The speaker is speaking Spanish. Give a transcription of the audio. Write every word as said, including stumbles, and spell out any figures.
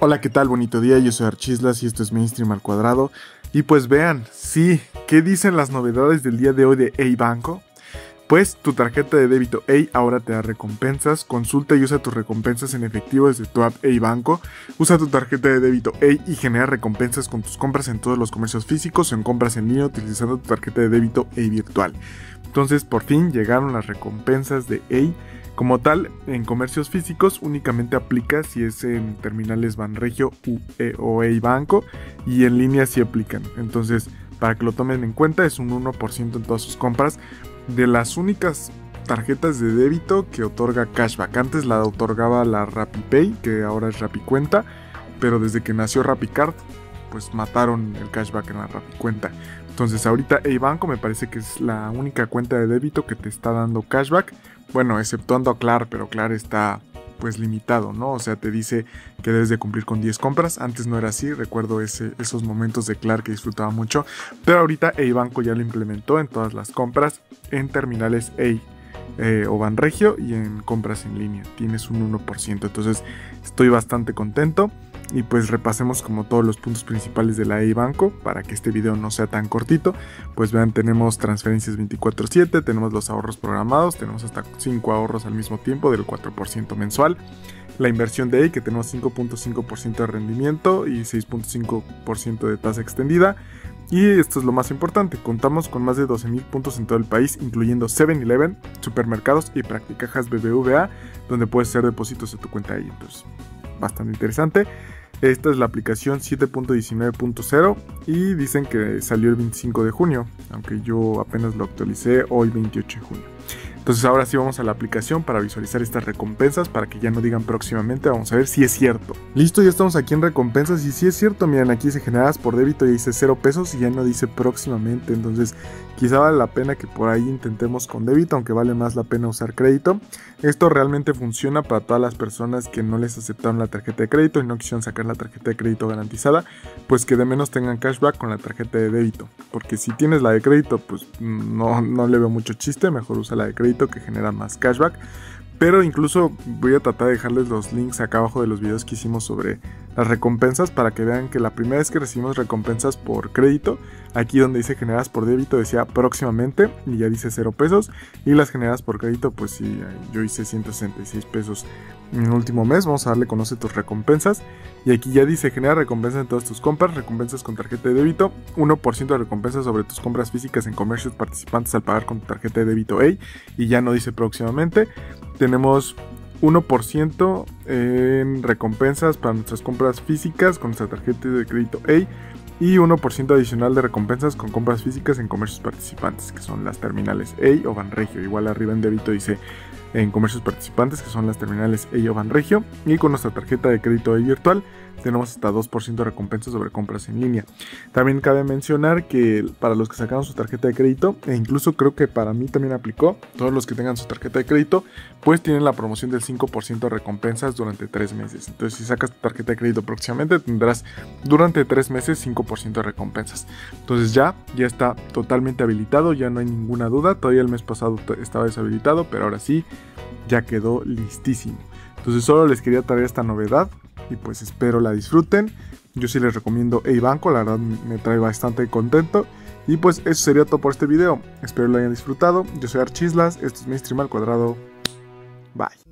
Hola, ¿qué tal? Bonito día, yo soy Archislas y esto es Mainstream al cuadrado. Y pues vean, sí, ¿qué dicen las novedades del día de hoy de Hey Banco? Pues tu tarjeta de débito Hey ahora te da recompensas. Consulta y usa tus recompensas en efectivo desde tu app Hey Banco. Usa tu tarjeta de débito Hey y genera recompensas con tus compras en todos los comercios físicos o en compras en línea utilizando tu tarjeta de débito Hey virtual. Entonces por fin llegaron las recompensas de Hey. Como tal, en comercios físicos únicamente aplica si es en terminales Banregio o Hey Banco, y en línea sí aplican. Entonces, para que lo tomen en cuenta, es un uno por ciento en todas sus compras. De las únicas tarjetas de débito que otorga cashback. Antes la otorgaba la RappiPay, que ahora es RappiCuenta, pero desde que nació RappiCard, pues mataron el cashback en la RappiCuenta. Entonces ahorita Hey Banco me parece que es la única cuenta de débito que te está dando cashback. Bueno, exceptuando a Klar, pero Klar está pues limitado, ¿no? O sea, te dice que debes de cumplir con diez compras. Antes no era así, recuerdo ese, esos momentos de Klar que disfrutaba mucho. Pero ahorita Hey Banco ya lo implementó en todas las compras, en terminales Hey eh, o Banregio y en compras en línea. Tienes un uno por ciento, entonces estoy bastante contento. Y pues repasemos como todos los puntos principales de la Hey Banco para que este video no sea tan cortito. Pues vean, tenemos transferencias veinticuatro siete, tenemos los ahorros programados, tenemos hasta cinco ahorros al mismo tiempo del cuatro por ciento mensual. La inversión de Hey, que tenemos cinco punto cinco por ciento de rendimiento y seis punto cinco por ciento de tasa extendida. Y esto es lo más importante, contamos con más de doce mil puntos en todo el país, incluyendo siete eleven, supermercados y practicajas B B V A, donde puedes hacer depósitos de tu cuenta de Hey. Entonces, bastante interesante. Esta es la aplicación siete punto diecinueve punto cero y dicen que salió el veinticinco de junio, aunque yo apenas lo actualicé hoy veintiocho de junio. Entonces ahora sí vamos a la aplicación para visualizar estas recompensas, para que ya no digan próximamente, vamos a ver si es cierto. Listo, ya estamos aquí en recompensas y si es cierto, miren, aquí dice generadas por débito, ya dice cero pesos y ya no dice próximamente. Entonces quizá vale la pena que por ahí intentemos con débito, aunque vale más la pena usar crédito. Esto realmente funciona para todas las personas que no les aceptaron la tarjeta de crédito y no quisieron sacar la tarjeta de crédito garantizada, pues que de menos tengan cashback con la tarjeta de débito. Porque si tienes la de crédito, pues no, no le veo mucho chiste, mejor usa la de crédito que genera más cashback. Pero incluso voy a tratar de dejarles los links acá abajo de los videos que hicimos sobre las recompensas para que vean que la primera vez que recibimos recompensas por crédito, aquí donde dice generadas por débito decía próximamente y ya dice cero pesos, y las generadas por crédito pues sí, yo hice ciento sesenta y seis pesos en el último mes. Vamos a darle conoce tus recompensas y aquí ya dice genera recompensas en todas tus compras, recompensas con tarjeta de débito, uno por ciento de recompensas sobre tus compras físicas en comercios participantes al pagar con tu tarjeta de débito Hey, y ya no dice próximamente. Tenemos uno por ciento en recompensas para nuestras compras físicas con nuestra tarjeta de crédito Hey y uno por ciento adicional de recompensas con compras físicas en comercios participantes, que son las terminales Hey o Banregio. Igual arriba en débito dice en comercios participantes, que son las terminales Hey o Banregio, y con nuestra tarjeta de crédito Hey virtual tenemos hasta dos por ciento de recompensas sobre compras en línea. También cabe mencionar que para los que sacaron su tarjeta de crédito, e incluso creo que para mí también aplicó, todos los que tengan su tarjeta de crédito, pues tienen la promoción del cinco por ciento de recompensas durante tres meses. Entonces si sacas tu tarjeta de crédito próximamente, tendrás durante tres meses cinco por ciento de recompensas. Entonces ya, ya está totalmente habilitado, ya no hay ninguna duda. Todavía el mes pasado estaba deshabilitado, pero ahora sí, ya quedó listísimo. Entonces solo les quería traer esta novedad y pues espero la disfruten. Yo sí les recomiendo Hey Banco, la verdad me trae bastante contento. Y pues eso sería todo por este video, espero lo hayan disfrutado. Yo soy Archislas, esto es Mainstream al cuadrado. Bye.